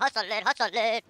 Hustle it, hustle it.